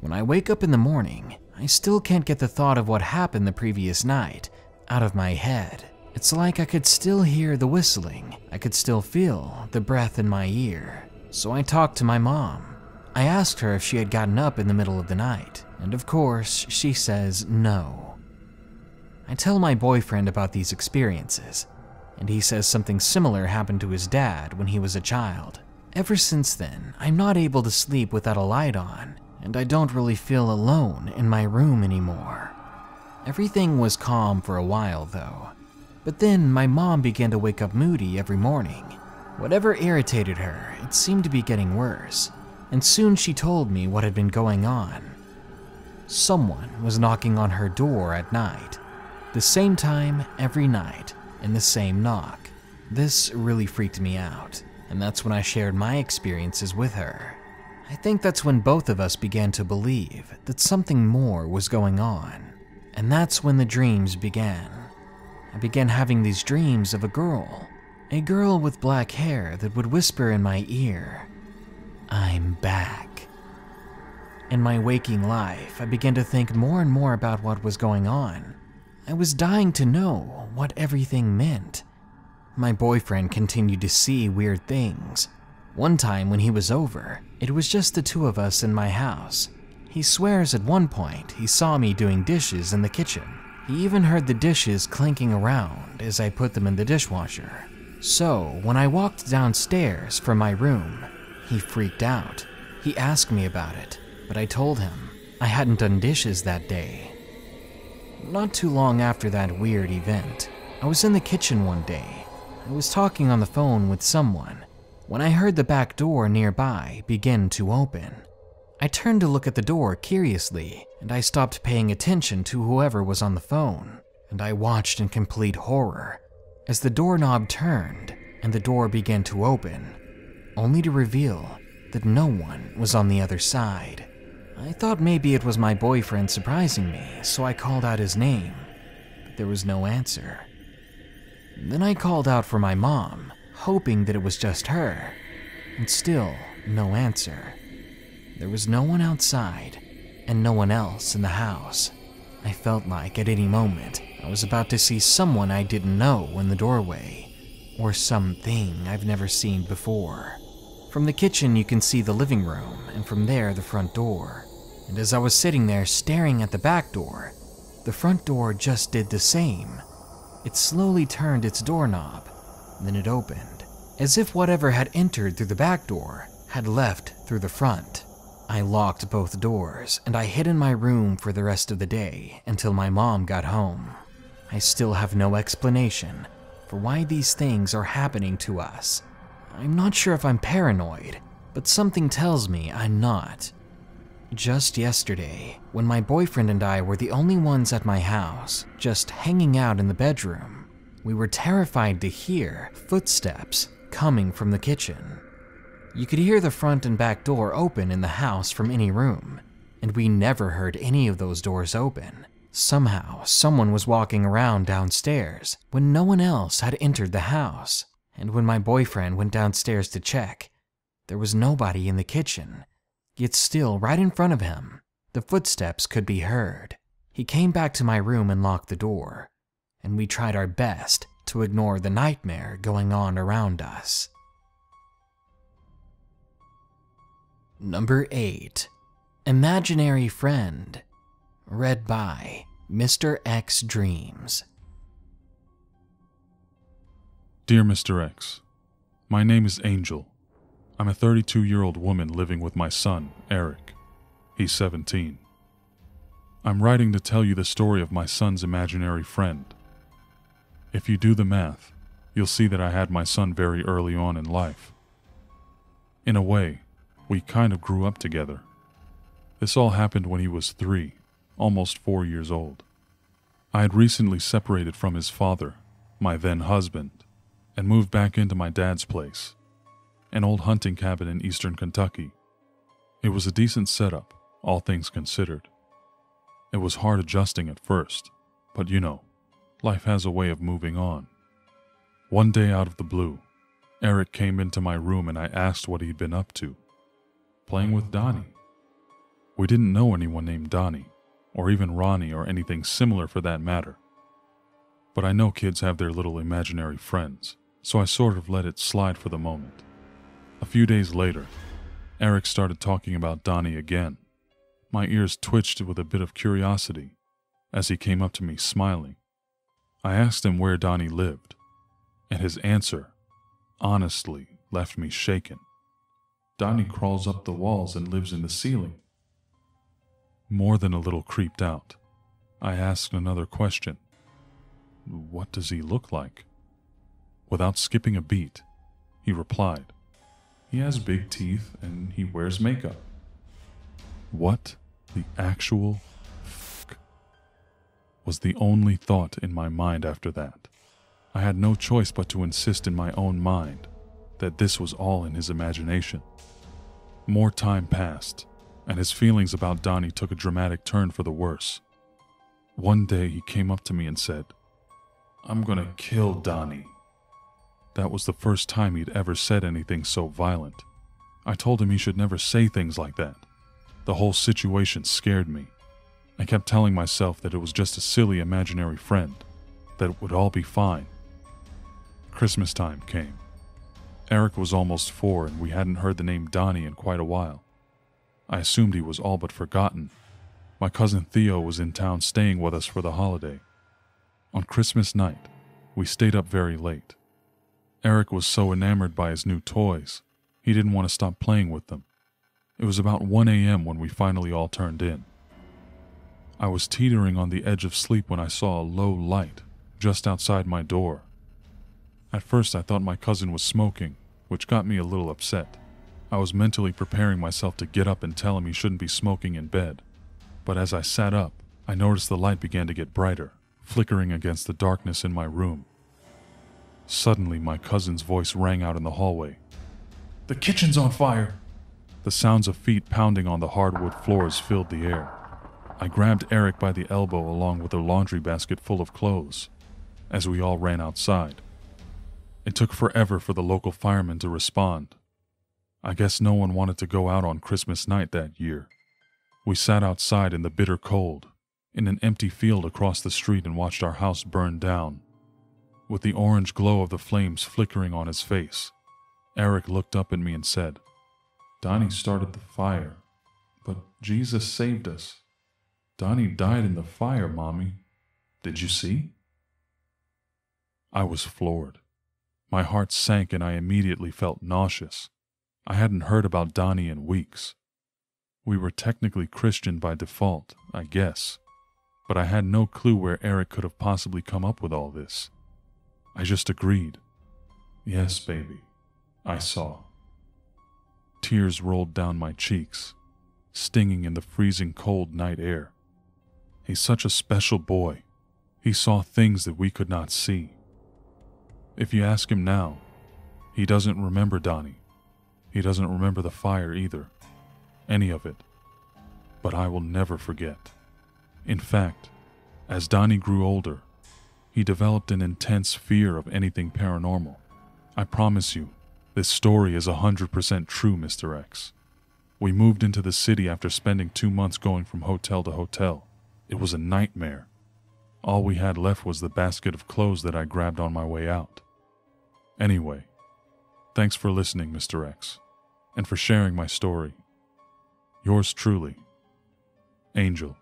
When I wake up in the morning, I still can't get the thought of what happened the previous night out of my head. It's like I could still hear the whistling. I could still feel the breath in my ear. So I talked to my mom. I asked her if she had gotten up in the middle of the night, and of course, she says no. I tell my boyfriend about these experiences, and he says something similar happened to his dad when he was a child. Ever since then, I'm not able to sleep without a light on, and I don't really feel alone in my room anymore. Everything was calm for a while though, but then my mom began to wake up moody every morning. Whatever irritated her, it seemed to be getting worse, and soon she told me what had been going on. Someone was knocking on her door at night, the same time every night, and the same knock. This really freaked me out, and that's when I shared my experiences with her. I think that's when both of us began to believe that something more was going on. And that's when the dreams began. I began having these dreams of a girl, a girl with black hair that would whisper in my ear, "I'm back." In my waking life, I began to think more and more about what was going on. I was dying to know what everything meant. My boyfriend continued to see weird things. One time when he was over, it was just the two of us in my house. He swears at one point he saw me doing dishes in the kitchen. He even heard the dishes clinking around as I put them in the dishwasher. So when I walked downstairs from my room, he freaked out. He asked me about it, but I told him I hadn't done dishes that day. Not too long after that weird event, I was in the kitchen one day. I was talking on the phone with someone when I heard the back door nearby begin to open. I turned to look at the door curiously, and I stopped paying attention to whoever was on the phone, and I watched in complete horror as the doorknob turned and the door began to open, only to reveal that no one was on the other side. I thought maybe it was my boyfriend surprising me, so I called out his name, but there was no answer. Then I called out for my mom, hoping that it was just her, and still no answer. There was no one outside and no one else in the house. I felt like at any moment I was about to see someone I didn't know in the doorway, or something I've never seen before. From the kitchen you can see the living room, and from there the front door. And as I was sitting there staring at the back door, the front door just did the same. It slowly turned its doorknob. Then it opened, as if whatever had entered through the back door had left through the front. I locked both doors, and I hid in my room for the rest of the day until my mom got home. I still have no explanation for why these things are happening to us. I'm not sure if I'm paranoid, but something tells me I'm not. Just yesterday, when my boyfriend and I were the only ones at my house, just hanging out in the bedroom, we were terrified to hear footsteps coming from the kitchen. You could hear the front and back door open in the house from any room, and we never heard any of those doors open. Somehow, someone was walking around downstairs when no one else had entered the house, and when my boyfriend went downstairs to check, there was nobody in the kitchen, yet still right in front of him, the footsteps could be heard. He came back to my room and locked the door, and we tried our best to ignore the nightmare going on around us. Number eight. Imaginary Friend. Read by Mister X Dreams. Dear Mister X, my name is Angel. I'm a thirty-two-year-old woman living with my son, Eric. He's seventeen. I'm writing to tell you the story of my son's imaginary friend. If you do the math, you'll see that I had my son very early on in life. In a way, we kind of grew up together. This all happened when he was three, almost four years old. I had recently separated from his father, my then husband, and moved back into my dad's place, an old hunting cabin in eastern Kentucky. It was a decent setup, all things considered. It was hard adjusting at first, but you know, life has a way of moving on. One day out of the blue, Eric came into my room and I asked what he'd been up to. Playing with Donnie. We didn't know anyone named Donnie, or even Ronnie or anything similar for that matter. But I know kids have their little imaginary friends, so I sort of let it slide for the moment. A few days later, Eric started talking about Donnie again. My ears twitched with a bit of curiosity as he came up to me smiling. I asked him where Donnie lived, and his answer, honestly, left me shaken. Donnie crawls up the walls and lives in the ceiling. More than a little creeped out, I asked another question. What does he look like? Without skipping a beat, he replied, he has big teeth and he wears makeup. What the actual fuck was the only thought in my mind after that. I had no choice but to insist in my own mind that this was all in his imagination. More time passed, and his feelings about Donnie took a dramatic turn for the worse. One day he came up to me and said, I'm gonna kill Donnie. That was the first time he'd ever said anything so violent. I told him he should never say things like that. The whole situation scared me. I kept telling myself that it was just a silly imaginary friend, that it would all be fine. Christmas time came. Eric was almost four and we hadn't heard the name Donnie in quite a while. I assumed he was all but forgotten. My cousin Theo was in town staying with us for the holiday. On Christmas night, we stayed up very late. Eric was so enamored by his new toys, he didn't want to stop playing with them. It was about one A M when we finally all turned in. I was teetering on the edge of sleep when I saw a low light just outside my door. At first I thought my cousin was smoking, which got me a little upset. I was mentally preparing myself to get up and tell him he shouldn't be smoking in bed. But as I sat up, I noticed the light began to get brighter, flickering against the darkness in my room. Suddenly, my cousin's voice rang out in the hallway. The kitchen's on fire! The sounds of feet pounding on the hardwood floors filled the air. I grabbed Eric by the elbow along with a laundry basket full of clothes, as we all ran outside. It took forever for the local firemen to respond. I guess no one wanted to go out on Christmas night that year. We sat outside in the bitter cold, in an empty field across the street and watched our house burn down. With the orange glow of the flames flickering on his face, Eric looked up at me and said, Donnie started the fire, but Jesus saved us. Donnie died in the fire, Mommy. Did you see? I was floored. My heart sank and I immediately felt nauseous. I hadn't heard about Donnie in weeks. We were technically Christian by default, I guess, but I had no clue where Eric could have possibly come up with all this. I just agreed. Yes, baby, I saw. Tears rolled down my cheeks, stinging in the freezing cold night air. He's such a special boy. He saw things that we could not see. If you ask him now, he doesn't remember Donnie. He doesn't remember the fire either, any of it. But I will never forget. In fact, As Donnie grew older, he developed an intense fear of anything paranormal. I promise you, this story is one hundred percent true, Mister X. We moved into the city after spending two months going from hotel to hotel. It was a nightmare. All we had left was the basket of clothes that I grabbed on my way out. Anyway, thanks for listening, Mister X, and for sharing my story. Yours truly, Angel.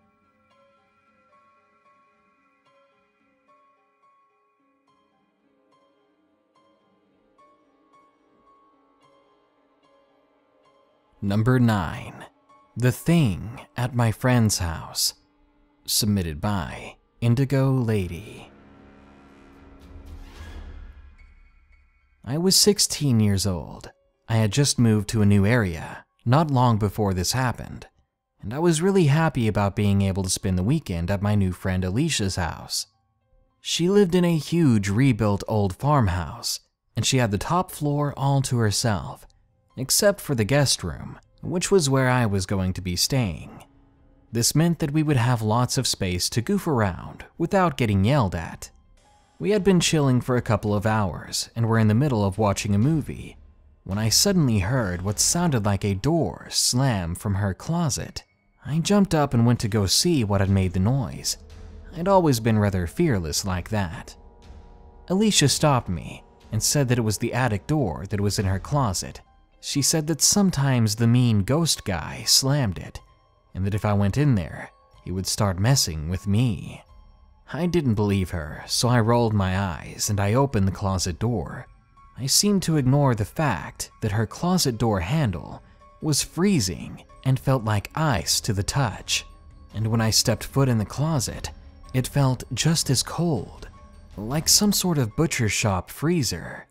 Number nine. The Thing at My Friend's House. Submitted by Indigo Lady. I was sixteen years old. I had just moved to a new area, not long before this happened, and I was really happy about being able to spend the weekend at my new friend Alicia's house. She lived in a huge rebuilt old farmhouse, and she had the top floor all to herself, except for the guest room, which was where I was going to be staying. This meant that we would have lots of space to goof around without getting yelled at. We had been chilling for a couple of hours and were in the middle of watching a movie when I suddenly heard what sounded like a door slam from her closet. I jumped up and went to go see what had made the noise. I'd always been rather fearless like that. Alicia stopped me and said that it was the attic door that was in her closet. She said that sometimes the mean ghost guy slammed it, and that if I went in there, he would start messing with me. I didn't believe her, so I rolled my eyes and I opened the closet door. I seemed to ignore the fact that her closet door handle was freezing and felt like ice to the touch, and when I stepped foot in the closet, it felt just as cold, like some sort of butcher shop freezer.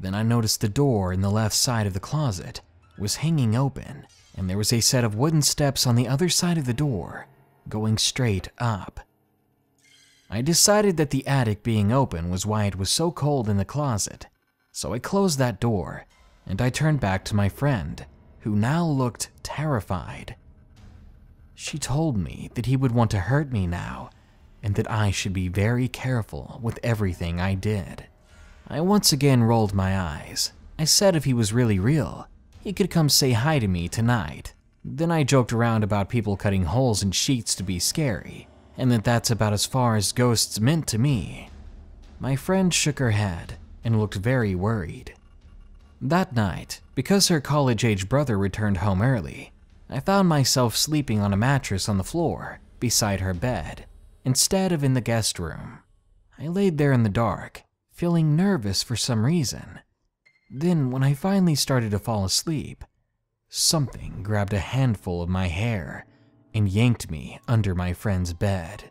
Then I noticed the door in the left side of the closet was hanging open, and there was a set of wooden steps on the other side of the door, going straight up. I decided that the attic being open was why it was so cold in the closet, so I closed that door, and I turned back to my friend, who now looked terrified. She told me that he would want to hurt me now, and that I should be very careful with everything I did. I once again rolled my eyes. I said if he was really real, he could come say hi to me tonight. Then I joked around about people cutting holes in sheets to be scary, and that that's about as far as ghosts meant to me. My friend shook her head and looked very worried. That night, because her college-age brother returned home early, I found myself sleeping on a mattress on the floor beside her bed, instead of in the guest room. I laid there in the dark, feeling nervous for some reason. Then, when I finally started to fall asleep, something grabbed a handful of my hair and yanked me under my friend's bed.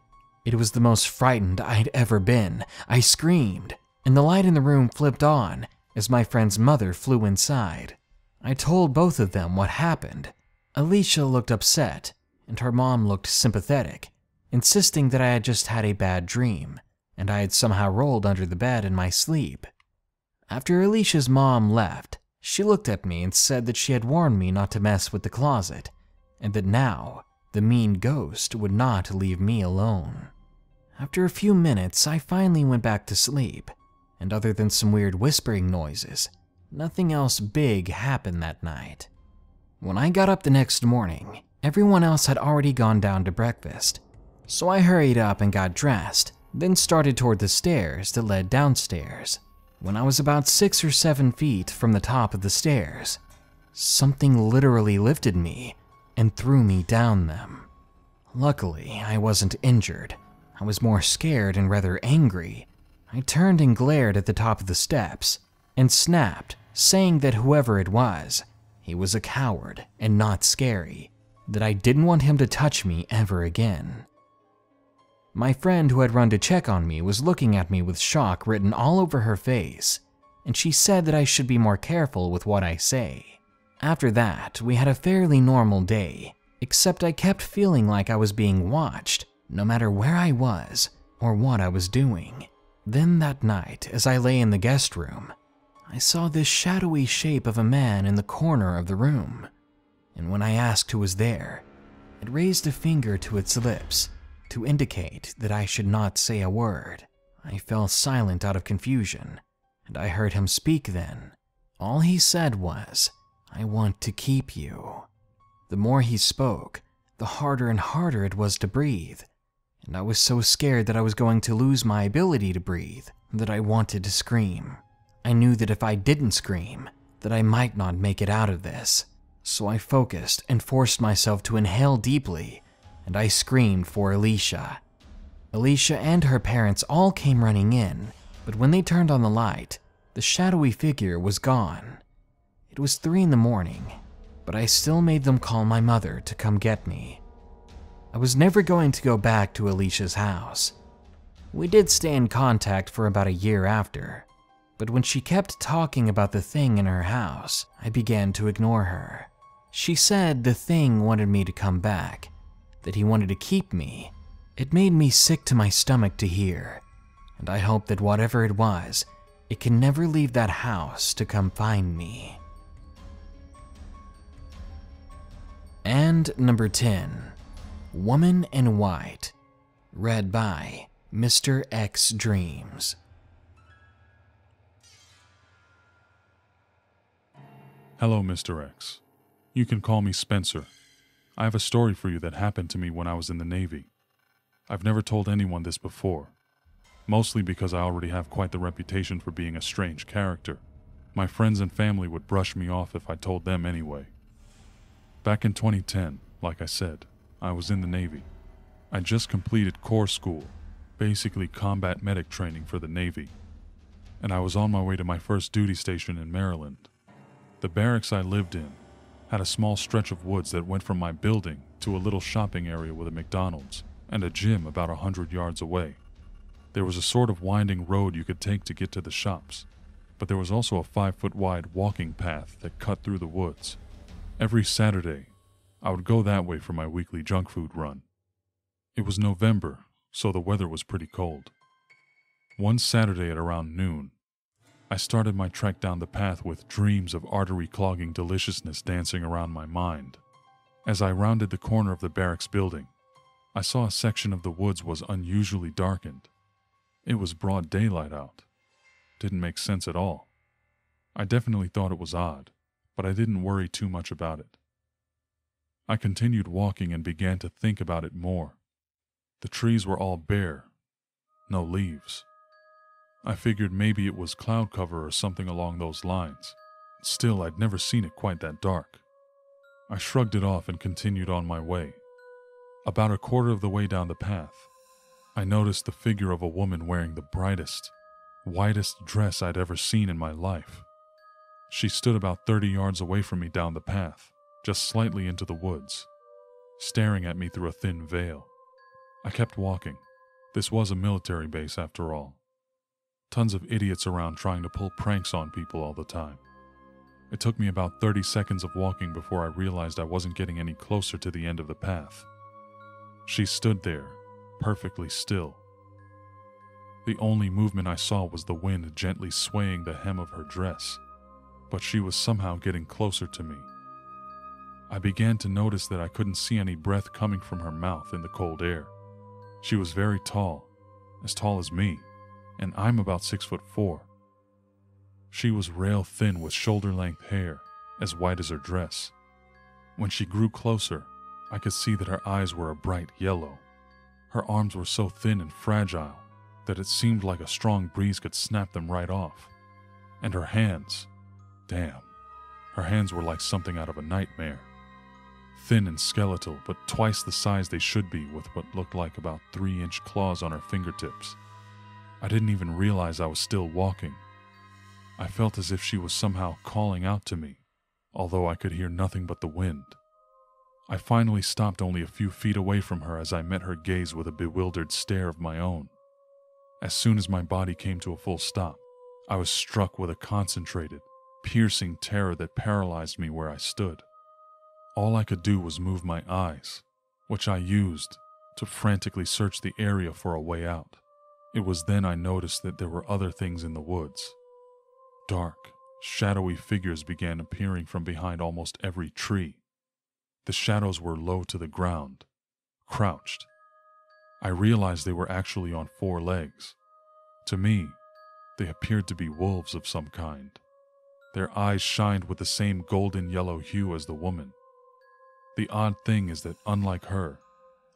It was the most frightened I'd ever been. I screamed, and the light in the room flipped on as my friend's mother flew inside. I told both of them what happened. Alicia looked upset, and her mom looked sympathetic, insisting that I had just had a bad dream, and I had somehow rolled under the bed in my sleep. After Alicia's mom left, she looked at me and said that she had warned me not to mess with the closet, and that now the mean ghost would not leave me alone. After a few minutes, I finally went back to sleep, and other than some weird whispering noises, nothing else big happened that night. When I got up the next morning, everyone else had already gone down to breakfast, so I hurried up and got dressed, then started toward the stairs that led downstairs. When I was about six or seven feet from the top of the stairs, something literally lifted me and threw me down them. Luckily, I wasn't injured. I was more scared and rather angry. I turned and glared at the top of the steps and snapped, saying that whoever it was, he was a coward and not scary, that I didn't want him to touch me ever again. My friend who had run to check on me was looking at me with shock written all over her face, and she said that I should be more careful with what I say. After that, we had a fairly normal day, except I kept feeling like I was being watched, no matter where I was or what I was doing. Then that night, as I lay in the guest room, I saw this shadowy shape of a man in the corner of the room, and when I asked who was there, it raised a finger to its lips to indicate that I should not say a word. I fell silent out of confusion, and I heard him speak then. All he said was, "I want to keep you." The more he spoke, the harder and harder it was to breathe, and I was so scared that I was going to lose my ability to breathe that I wanted to scream. I knew that if I didn't scream, that I might not make it out of this, so I focused and forced myself to inhale deeply, and I screamed for Alicia. Alicia and her parents all came running in, but when they turned on the light, the shadowy figure was gone. It was three in the morning, but I still made them call my mother to come get me. I was never going to go back to Alicia's house. We did stay in contact for about a year after, but when she kept talking about the thing in her house, I began to ignore her. She said the thing wanted me to come back, that he wanted to keep me. It made me sick to my stomach to hear, and I hope that whatever it was, it can never leave that house to come find me. And number ten, Woman in White, read by Mister X Dreams. Hello, Mister X. You can call me Spencer. I have a story for you that happened to me when I was in the Navy. I've never told anyone this before, mostly because I already have quite the reputation for being a strange character. My friends and family would brush me off if I told them anyway. Back in twenty ten, like I said, I was in the Navy. I just completed Corps School, basically combat medic training for the Navy, and I was on my way to my first duty station in Maryland. The barracks I lived in had a small stretch of woods that went from my building to a little shopping area with a McDonald's and a gym about a hundred yards away. There was a sort of winding road you could take to get to the shops, but there was also a five-foot wide walking path that cut through the woods. Every Saturday, I would go that way for my weekly junk food run. It was November, so the weather was pretty cold. One Saturday at around noon, I started my trek down the path with dreams of artery-clogging deliciousness dancing around my mind. As I rounded the corner of the barracks building, I saw a section of the woods was unusually darkened. It was broad daylight out. Didn't make sense at all. I definitely thought it was odd, but I didn't worry too much about it. I continued walking and began to think about it more. The trees were all bare, no leaves. I figured maybe it was cloud cover or something along those lines. Still, I'd never seen it quite that dark. I shrugged it off and continued on my way. About a quarter of the way down the path, I noticed the figure of a woman wearing the brightest, whitest dress I'd ever seen in my life. She stood about thirty yards away from me down the path, just slightly into the woods, staring at me through a thin veil. I kept walking. This was a military base after all. Tons of idiots around trying to pull pranks on people all the time. It took me about thirty seconds of walking before I realized I wasn't getting any closer to the end of the path. She stood there, perfectly still. The only movement I saw was the wind gently swaying the hem of her dress, but she was somehow getting closer to me. I began to notice that I couldn't see any breath coming from her mouth in the cold air. She was very tall, as tall as me, and I'm about six foot four. She was rail thin with shoulder-length hair, as white as her dress. When she grew closer, I could see that her eyes were a bright yellow. Her arms were so thin and fragile that it seemed like a strong breeze could snap them right off. And her hands, damn, her hands were like something out of a nightmare. Thin and skeletal, but twice the size they should be, with what looked like about three-inch claws on her fingertips. I didn't even realize I was still walking. I felt as if she was somehow calling out to me, although I could hear nothing but the wind. I finally stopped only a few feet away from her as I met her gaze with a bewildered stare of my own. As soon as my body came to a full stop, I was struck with a concentrated, piercing terror that paralyzed me where I stood. All I could do was move my eyes, which I used to frantically search the area for a way out. It was then I noticed that there were other things in the woods. Dark, shadowy figures began appearing from behind almost every tree. The shadows were low to the ground, crouched. I realized they were actually on four legs. To me, they appeared to be wolves of some kind. Their eyes shined with the same golden yellow hue as the woman. The odd thing is that, unlike her,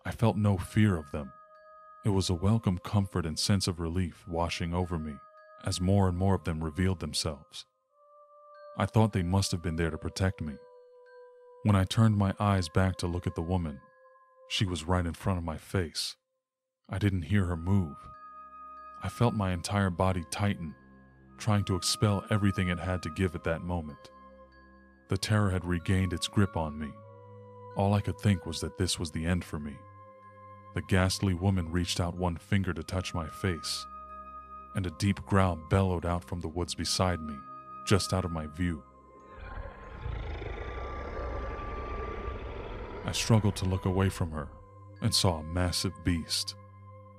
I felt no fear of them. It was a welcome comfort and sense of relief washing over me as more and more of them revealed themselves. I thought they must have been there to protect me. When I turned my eyes back to look at the woman, she was right in front of my face. I didn't hear her move. I felt my entire body tighten, trying to expel everything it had to give at that moment. The terror had regained its grip on me. All I could think was that this was the end for me. The ghastly woman reached out one finger to touch my face, and a deep growl bellowed out from the woods beside me, just out of my view. I struggled to look away from her and saw a massive beast,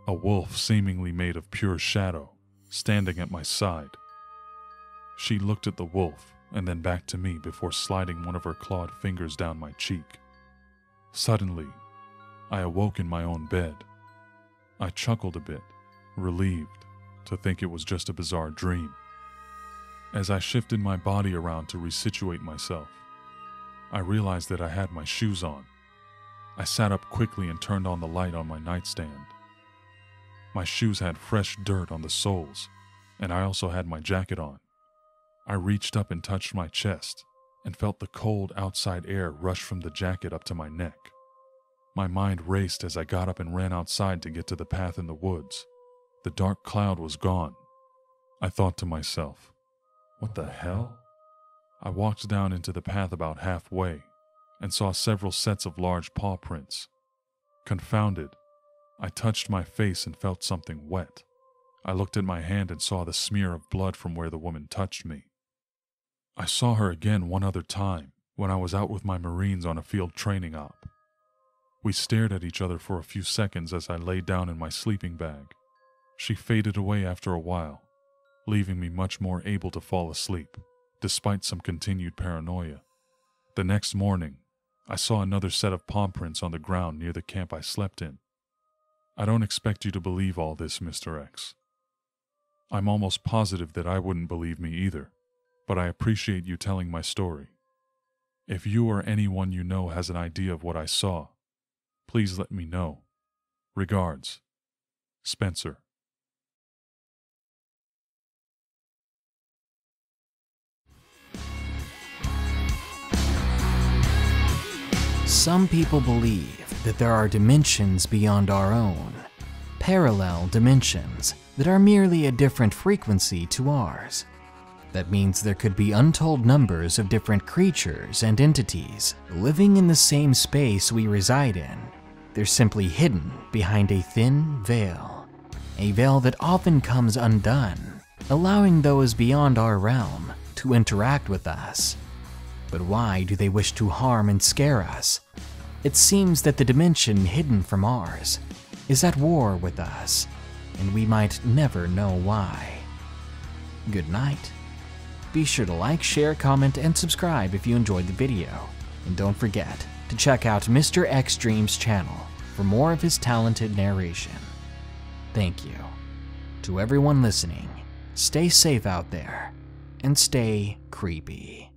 a wolf seemingly made of pure shadow, standing at my side. She looked at the wolf and then back to me before sliding one of her clawed fingers down my cheek. Suddenly, I awoke in my own bed. I chuckled a bit, relieved to think it was just a bizarre dream. As I shifted my body around to resituate myself, I realized that I had my shoes on. I sat up quickly and turned on the light on my nightstand. My shoes had fresh dirt on the soles, and I also had my jacket on. I reached up and touched my chest and felt the cold outside air rush from the jacket up to my neck. My mind raced as I got up and ran outside to get to the path in the woods. The dark cloud was gone. I thought to myself, what the hell? I walked down into the path about halfway and saw several sets of large paw prints. Confounded, I touched my face and felt something wet. I looked at my hand and saw the smear of blood from where the woman touched me. I saw her again one other time when I was out with my Marines on a field training op. We stared at each other for a few seconds as I lay down in my sleeping bag. She faded away after a while, leaving me much more able to fall asleep, despite some continued paranoia. The next morning, I saw another set of paw prints on the ground near the camp I slept in. I don't expect you to believe all this, Mister X. I'm almost positive that I wouldn't believe me either, but I appreciate you telling my story. If you or anyone you know has an idea of what I saw, please let me know. Regards, Spencer. Some people believe that there are dimensions beyond our own, parallel dimensions that are merely a different frequency to ours. That means there could be untold numbers of different creatures and entities living in the same space we reside in. They're simply hidden behind a thin veil, a veil that often comes undone, allowing those beyond our realm to interact with us. But why do they wish to harm and scare us? It seems that the dimension hidden from ours is at war with us, and we might never know why. Good night. Be sure to like, share, comment, and subscribe if you enjoyed the video. And don't forget to check out Mister X Dreams' channel for more of his talented narration. Thank you. To everyone listening, stay safe out there and stay creepy.